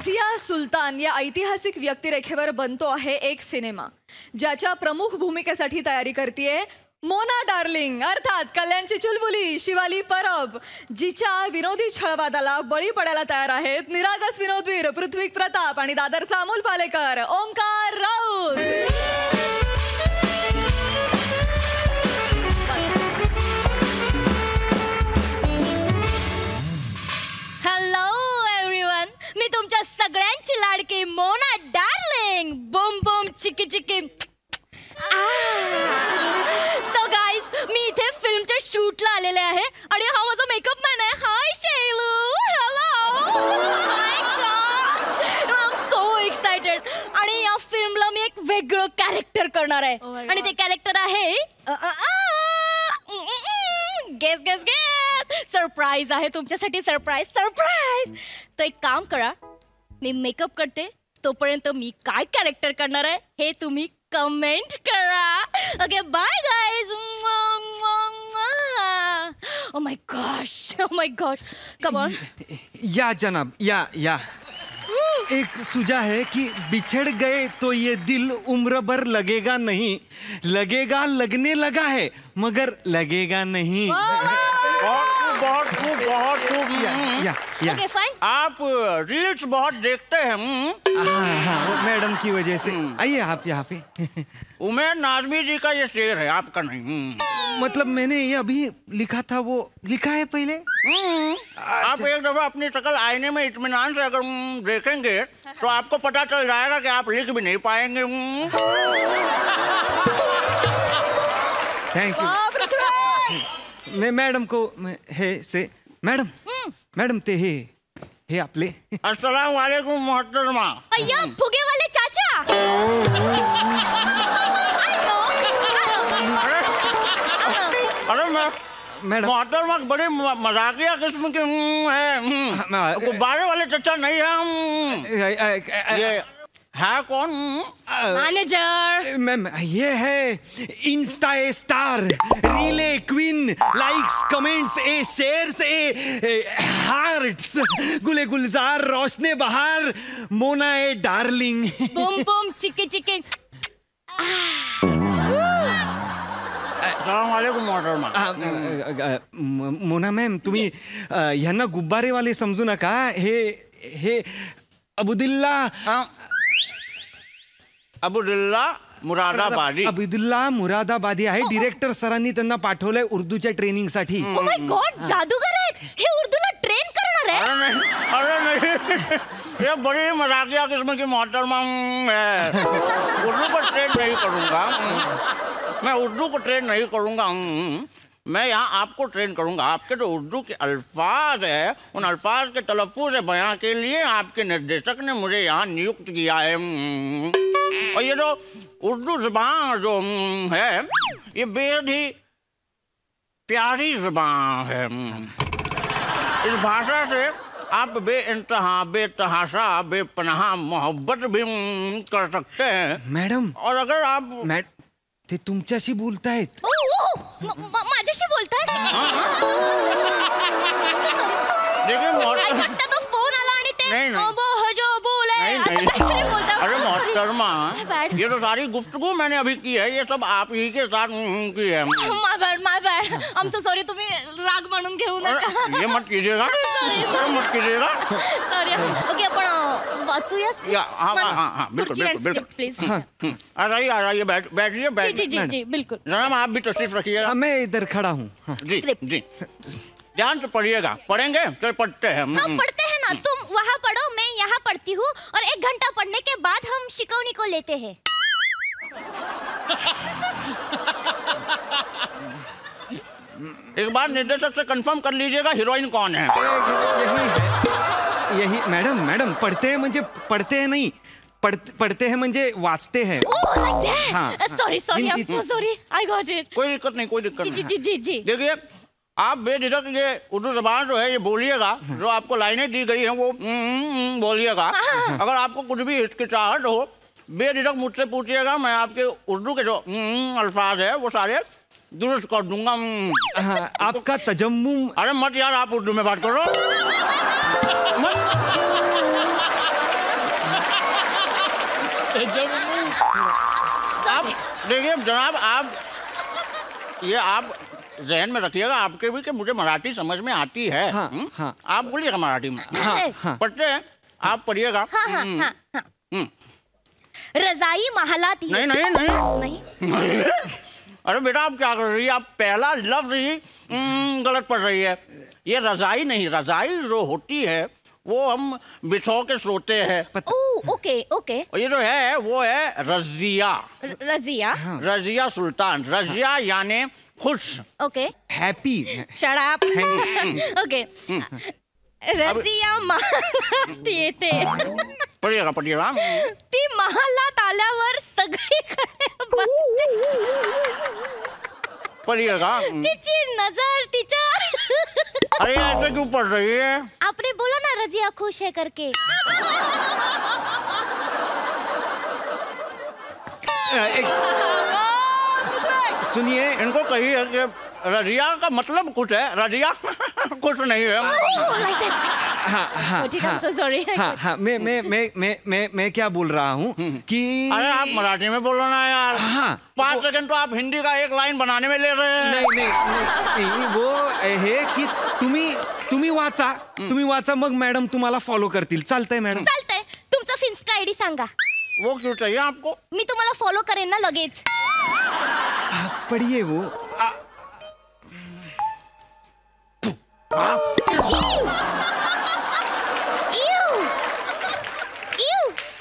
रजिया सुलतान या ऐतिहासिक व्यक्तिरेखेवर बनतो आहे एक सिनेमा, ज्याच्या प्रमुख भूमिकेसाठी तयारी करतीये मोना डार्लिंग अर्थात कल्याणची चुलबुली शिवाली परब, जिच्या विनोदी छळवादाला बळी पडायला तयार आहेत निरागस विनोदवीर पृथ्वीक प्रताप आणि दादरचा अमोल पालेकर, ओमकार राऊत। मी तुमच्या सगळ्यांची लाडकी मोना डार्लिंग, बूम बूम चिकी चिकी। सो गाइस, मी इथे फिल्मच्या शूटला आलेले आहे आणि हा माझा मेकअप मॅन आहे। Hi Shailu, hello, my god, I am so excited. आणि या फिल्मला मी एक वेगळं कॅरेक्टर करणार आहे आणि ते कॅरेक्टर आहे गेस गेस गेस, सरप्राइज आहे तुमच्यासाठी, सरप्राइज सरप्राइज। तो एक काम करा, मी मेकअप करते तोपर्यंत तो मी काय कॅरेक्टर करणार आहे हे तुम्ही कमेंट करा। Okay, bye guys. Oh my gosh, oh my god, come on. या जनाब, या या। एक सुझा है कि बिछड़ गए तो ये दिल उम्र भर लगेगा नहीं, लगेगा लगने लगा है मगर लगेगा नहीं। बहुत खूब, बहुत खूब। या ओके फाइन। आप रील्स बहुत देखते हैं। हाँ, मैडम की वजह से। आइए आप यहाँ पे। उमेश नाजमी जी का ये शेर है, आपका नहीं। मतलब मैंने ये अभी लिखा था, वो लिखा है पहले। आप एक दफा अपनी शक्ल आईने में इत्मीनान से अगर देखेंगे तो आपको पता चल जाएगा कि आप लिख भी नहीं पाएंगे। Thank you. मैं मैडम को हे से मैडम मैडम ते हे आपले अस्सलाम वालेकुम मोहतरमा। अय्या भुगे वाले चाचा। अरे मैडम, मोहतरमा बड़े मजाकिया किस्म के हैं, गुब्बारे वाले चाचा नहीं है। हाँ, कौन? मैनेजर मैम, ये है insta star, relay queen, likes, comments, ए शेयर्स, ए हार्ट्स, गुले गुलजार, रोशने बहार, मोना ए डार्लिंग, बूम बूम चिकी चिकी। मोना मैम, तुम्ही ह्यांना गुब्बारे वाले समजू नका। हे अब्दुल्ला अब्दुल्ला मुरादाबादी आहे। डिरेक्टर सरांनी त्यांना पाठवलंय उर्दूच्या ट्रेनिंग साठी। ओ माय गॉड, जादूगर आहेत हे, उर्दूला ट्रेन करणार आहे। अरे नहीं, ये बड़ी मजाकिया किस्म की मोहतरमा है। उर्दू को ट्रेन नहीं करूंगा मैं, उर्दू को ट्रेन नहीं करूंगा मैं, यहाँ आपको ट्रेन करूंगा। आपके जो उर्दू के अल्फाज है, उन अल्फाज के तलफ़ुज़ बयां के लिए आपके निर्देशक ने मुझे यहाँ नियुक्त किया है। और ये जो उर्दू ज़बान जो है, ये बेहद ही प्यारी ज़बान है। इस भाषा से आप बेइंतहा, बेतहाशा, बेपनाह मोहब्बत भी कर सकते हैं मैडम। और अगर आप ते तुमच्याशी बोलतायत, माझ्याशी बोलतायत। देखिए, तो फोन आला आणि ते अबो हजो बोले, अरे मोहतरमा, ये तो सारी गुफ्तगू मैंने अभी की है, ये सब आप ही के साथ की है। My bad, I am so sorry. तुम्ही राग म्हणून घेऊ नका, ये मत कीजिएगा, सॉरी। ओके, आपण और एक घंटा पढ़ने के बाद हम शिकवनी को लेते हैं। एक बार निर्देशक से कंफर्म कर लीजिएगा हीरोइन कौन है। यही मैडम, पढ़ते हैं नहीं, पढ़ते हैं मुझे, वाचते हैं। Sorry, I got it. कोई दिक्कत नहीं। जी। देखिए, आप बेझिझक ये उर्दू जबान जो है ये बोलिएगा, जो आपको लाइनें दी गई हैं वो बोलिएगा। अगर आपको कुछ भी हिचकिचाहट हो, बेझिझक मुझसे पूछिएगा, मैं आपके उर्दू के जो अल्फाज है वो सारे दुरुस्त कर दूंगा। आपका तजम्मुम। अरे मत यार, आप उर्दू में बात करो। आप देखिए जनाब, आप ये आप जहन में रखिएगा, आपके भी कि मुझे मराठी समझ में आती है। हाँ, हाँ। आप बोलिएगा मराठी में। हाँ, हाँ। पढ़ते हैं आप, पढ़िएगा। हाँ, हाँ, हाँ, हाँ। रजाई महलाती। नहीं नहीं नहीं नहीं। अरे बेटा आप क्या कर रही है, आप पहला लफ्ज ही गलत पढ़ रही है। ये रजाई नहीं, रजाई जो होती है वो हम बिछो के सोते हैं। Okay okay. ये जो है वो है रजिया। रजिया। हाँ। रजिया सुल्तान। रजिया। हाँ। यानी खुश। ओके। हैप्पी। शराब। ओके। रजिया पढ़िएगा पढ़िएगा। ती महालात आल्यावर सगळी पढ़िएगा। तिची नजर तिचा। अरे ऐसे क्यों पढ़ रही है? आपने बोला ना रजिया खुश है करके। सुनिए, इनको कहिए कि रजिया का मतलब कुछ है, रजिया कुछ नहीं है। मैं क्या बोल रहा हूँ कि अरे आप मराठी में बोलो ना यार। हाँ, 5 सेकंड तो आप हिंदी का एक लाइन बनाने में ले रहे हैं। नहीं नहीं नहीं, वो है कि तुम्ही वाचा, तुम्ही वाचा, मग मॅडम तुम्हाला फॉलो करतील। चालतंय मॅडम? चालतंय। तुमचा फिन्स्टा आयडी सांगा। वो क्यों चाहिए आपको? मी तुम्हाला फॉलो करेन ना लगेच। पढ़िए वो।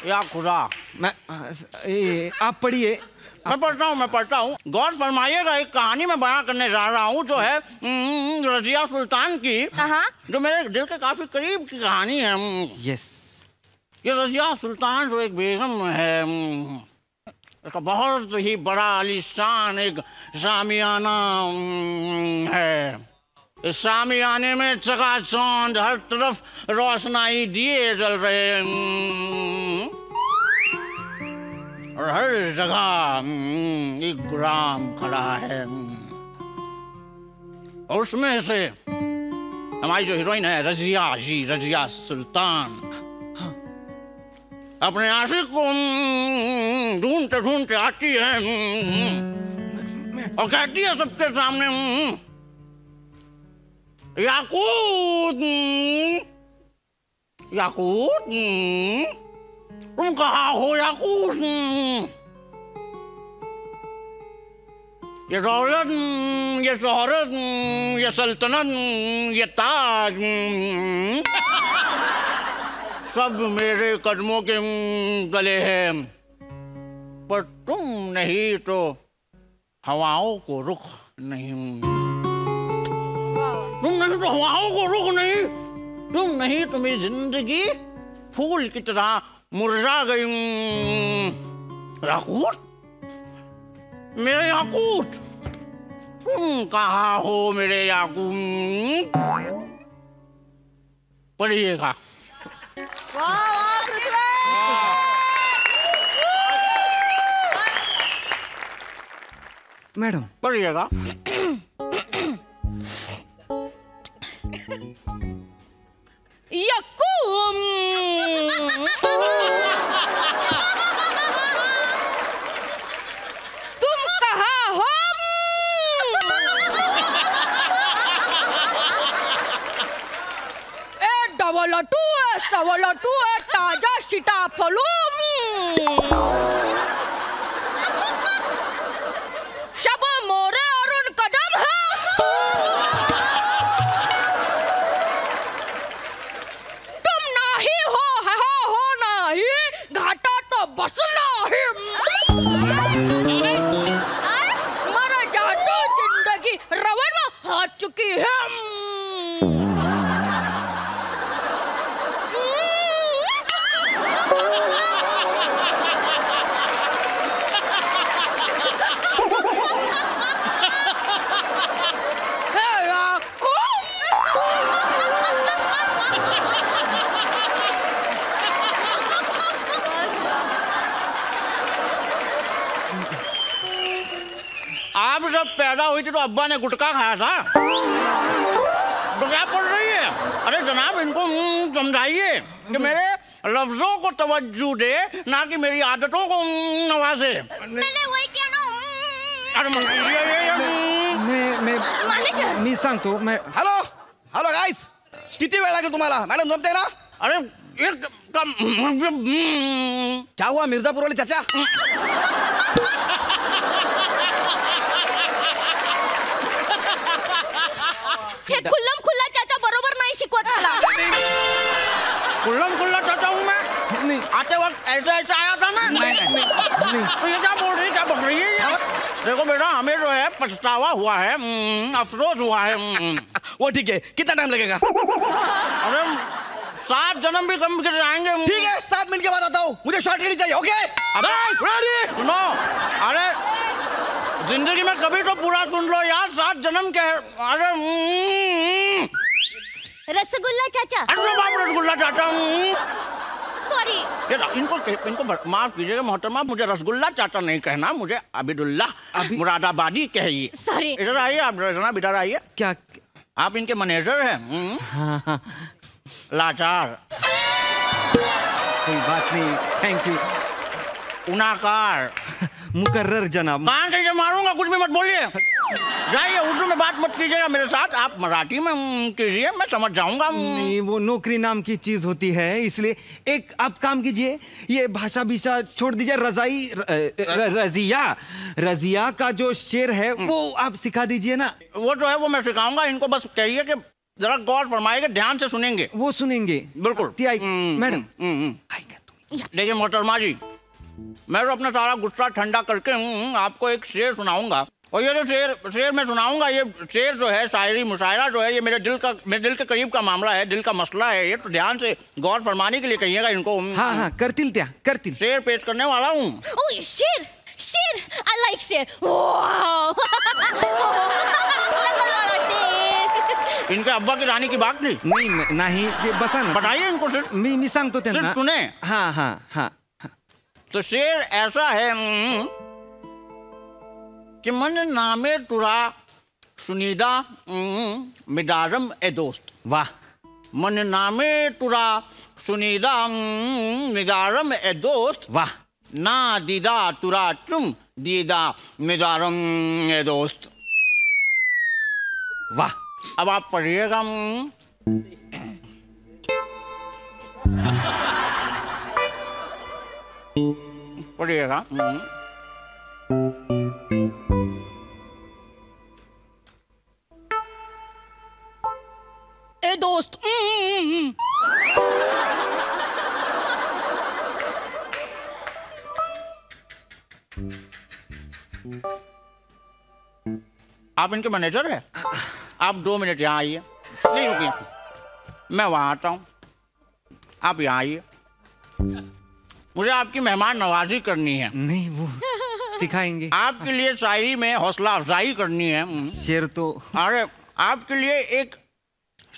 या खुदा, मैं आप पढ़िए। मैं पढ़ता हूँ, मैं पढ़ता हूँ। गौर फरमाइएगा, एक कहानी में बयां करने जा रहा हूँ जो है रजिया सुल्तान की, जो मेरे दिल के काफी करीब की कहानी है। यस। ये रजिया सुल्तान जो एक बेगम है, इसका बहुत ही बड़ा आलीशान एक सामियाना है। इस सामियाने में चकाचौंध हर तरफ रोशनाई दिए जल रहे हैं और हर जगह एक गुलाम खड़ा है। और उसमें से हमारी जो हीरोइन है रजिया जी, रजिया सुल्तान, अपने आशिक को ढूंढते ढूंढते आती है और कहती है सबके सामने, याकूत याकूत तुम कहाँ हो याकूत? ये दौलत, ये शोहरत, ये सल्तनत, ये ताज सब मेरे कदमों के गले हैं, पर तुम नहीं तो हवाओं को रुख नहीं। तुम नहीं तो हवाओं को रुख नहीं, तुम नहीं तो मेरी जिंदगी फूल की तरह मुरझा गई। याकूत, मेरे याकूत, तुम कहाँ हो मेरे याकूत? पढ़िएगा। मैडम पढ़िएगा। सवलटू है ताजा सीताफल, सब मोरे और उन कदम है। तुम नहीं हो, हो नहीं, घाटा तो बस नहीं। मरा जादू जिंदगी रवन हो चुकी है। हुई थी तो अब्बा ने गुटखा खाया था। तो क्या पढ़ रही है? अरे जनाब इनको समझाइए कि मेरे लफ्जों को तवज्जो दे, ना कि मेरी आदतों को नवाजे। मैंने वही किया ना। अरे मी सांगतो मैं। हॅलो हॅलो गाइस, किती वेळ लागेल तुम्हाला? मॅडम जमते ना? अरे एक कम। क्या हुआ मिर्जापुर वाले चाचा? हे खुल्लम खुल्ला चाचा बरोबर नाही शिकवत मला। खुल्लम खुल्ला चाचा हूं मैं? नहीं, आते वक्त ऐसा ऐसा आया था ना। नहीं। तो ये क्या बोल रही, क्या बक रही है ये? देखो बेटा, हमें जो है पछतावा हुआ है, अफसोस हुआ है। वो ठीक है, कितना टाइम लगेगा? अरे 7 जन्म भी कम कर जाएंगे। ठीक है, 7 मिनट के बाद आता हूँ, मुझे शॉर्ट लेनी चाहिए। ओके सुनो, अरे जिंदगी में कभी तो पूरा सुन लो यार, 7 जन्म के। अरे रसगुल्ला चाचा। अरे बाप, रसगुल्ला चाचा। सॉरी, इनको माफ कीजिएगा मोहतरमा, मुझे रसगुल्ला चाचा नहीं कहना, मुझे अब्दुल्लाह मुरादाबादी कहिए। सॉरी, इधर आइए आप जनाब, इधर आइए। क्या आप इनके मैनेजर हैं? हाँ। लाचार। कोई बात नहीं, थैंक यू। गुनाहगार मुकर्रर जनाब। मान के मारूंगा, कुछ भी मत बोलिए। जाइए, उर्दू में बात मत कीजिएगा मेरे साथ, आप मराठी में कीजिए, मैं समझ जाऊंगा। नहीं, वो नौकरी नाम की चीज होती है, इसलिए एक आप काम कीजिए, ये भाषा भीषा छोड़ दीजिए। रजिया का जो शेर है वो आप सिखा दीजिए ना। वो जो है वो मैं सिखाऊंगा, इनको बस कहिए कि जरा गौर फरमाइएगा, ध्यान से सुनेंगे। वो सुनेंगे बिल्कुल। मैडम देखिए मोहतरमा जी, मैं तो अपना सारा गुस्सा ठंडा करके आपको एक शेर सुनाऊंगा, और ये जो शेर मैं सुनाऊंगा, ये शेर जो है, शायरी मुशायरा जो है, ये मेरे दिल के करीब का मामला है, दिल का मसला है। ये तो ध्यान से गौर फरमाने के लिए कहिएगा इनको। हाँ हाँ, करतिल त्या करतिल शेर पेश करने वाला हूँ। शेर शेर, आई लाइक शेर। इनके अब्बा की रानी की बात नहीं। नहीं बसा ना, बताइए इनको सिर्फ मी सांगतो त्यांना, सुने। हाँ हाँ हाँ। तो शेर ऐसा है कि मन नामे तुरा सुनीदा मिदारम ए दोस्त। वाह। मन नामे तुरा सुनीदा मिदारम ए दोस्त। वाह। ना दीदा तुरा तुम दीदा मिदारम ए दोस्त। वाह। अब आप पढ़िएगा। पढ़िएगा। ए दोस्त। आप इनके मैनेजर हैं, आप 2 मिनट यहाँ आइए। नहीं रुकिए, मैं वहाँ आता हूँ, आप यहाँ आइए, मुझे आपकी मेहमान नवाजी करनी है। नहीं, वो सिखाएंगे। आपके लिए शायरी में हौसला अफजाई करनी है। शेर तो अरे आपके लिए एक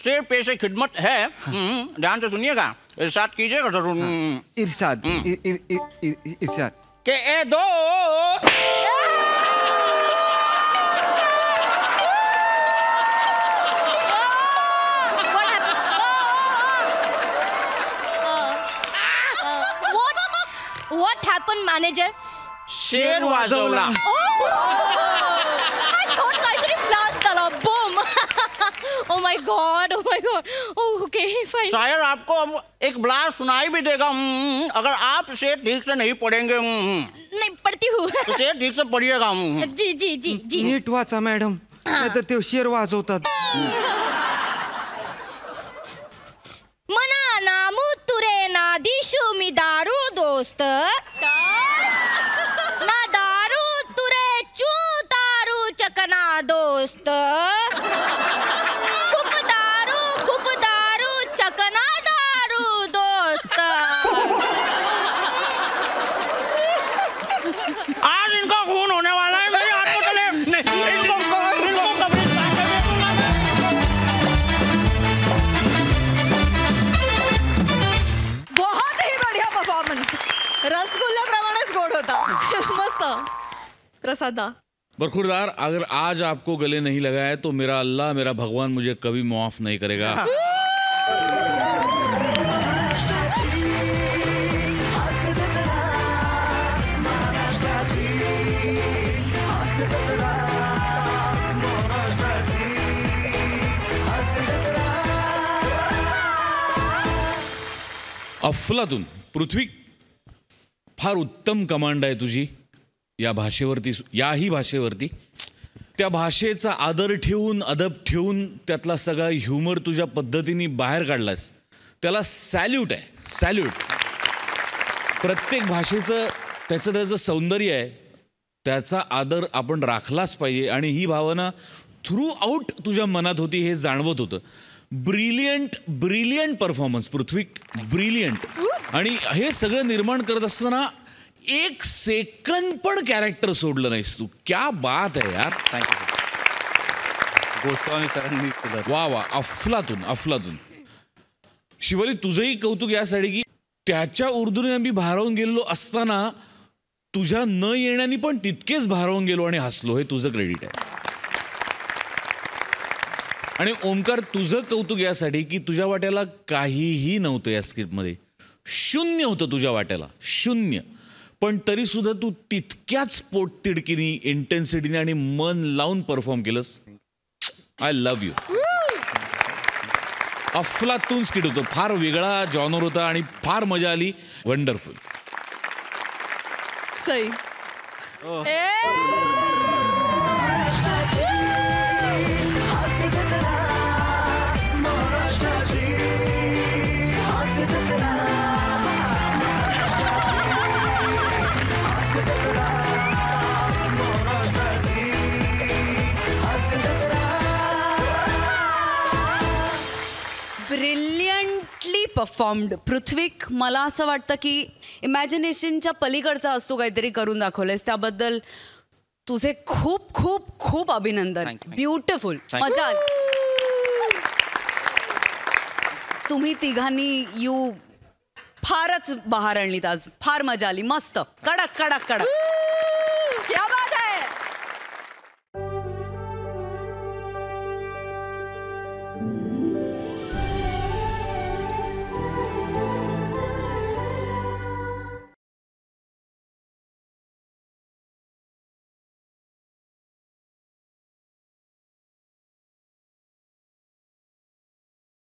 शेर पेश खिदमत है। ध्यान से सुनिएगा, इरशाद कीजिएगा जरूर। इरशाद इरशाद के ए दोस्त। What happened, manager? शेर वाजवला। I thought काहीतरी blast झाला, boom. Oh my god, oh my god. Okay, fine. शायर आपको अब एक blast सुनाई भी देगा अगर आप शेर ठीक से नहीं पढ़ेंगे। नहीं पढ़ती हूँ। शेर ठीक से पढ़िएगा। जी जी जी जी। नीट वाचा मैडम, नाही तर ते शेर वाजवतात। मना नामू तुरे ना दिशू मी दारू दोस्त। ना दारू तुरे चू तारू चकना दोस्त। खूब दारू चकना दारू दोस्त। आज इनका खून होने वाला है। रसगुल्ला प्रमाणच गोड होता। मस्त प्रसादा। बरखुरदार, अगर आज आपको गले नहीं लगा है तो मेरा अल्लाह, मेरा भगवान मुझे कभी माफ नहीं करेगा। अफलातून, पृथ्वीक, फार उत्तम कमांड आहे तुझी या भाषेवरती, याही भाषेवरती. त्या भाषेचा आदर ठेवून, अदब ठेवून त्यातला सगळा ह्युमर तुझ्या पद्धतीने बाहेर काढलास, त्याला सॅल्यूट आहे, सॅल्यूट. प्रत्येक भाषेचं त्याचं त्याचं सौंदर्य आहे, त्याचा आदर आपण राखलाच पाहिजे. आणि ही भावना थ्रू आउट तुझ्या मनात होती हे जाणवत होतं. Brilliant brilliant performance Prithvik, brilliant. आणि हे सगळं निर्माण करत असताना एक सेकंड पण कॅरेक्टर सोडलं नाहीस तू. क्या बात आहे यार. थँक्यू गोस्वामी सरांनी. वा वा, अफलातून अफलातून. शिवाली, तुझंही कौतुक यासाठी की त्याच्या उर्दूने आम्ही भारावून गेलेलो असताना तुझ्या न येण्याने पण तितकेच भारावून गेलो आणि हसलो. हे तुझं क्रेडिट आहे. आणि ओमकार, तुझं कौतुक यासाठी की तुझ्या वाट्याला काहीही नव्हतं या स्क्रिप्टमध्ये. शून्य होतं तुझ्या वाट्याला, शून्य. पण तरीसुद्धा तू तितक्याच पोटतिडकीने, इंटेन्सिटीने आणि मन लावून परफॉर्म केलंस. I love you. अफलातून स्किट होतं, फार वेगळा जॉनर होता आणि फार मजा आली. वंडरफुल. सही. ब्रिलियंटली परफॉर्म्ड पृथ्वीक. मला असं वाटतं की इमॅजिनेशनच्या पलीकडचा असतो काहीतरी करून दाखवलंस, त्याबद्दल तुझे खूप खूप खूप अभिनंदन. ब्युटिफुल. मजा आली. तुम्ही तिघांनी यू फारच बहार आणलीत आज. फार मजा आली. मस्त. कडक कडक कडक.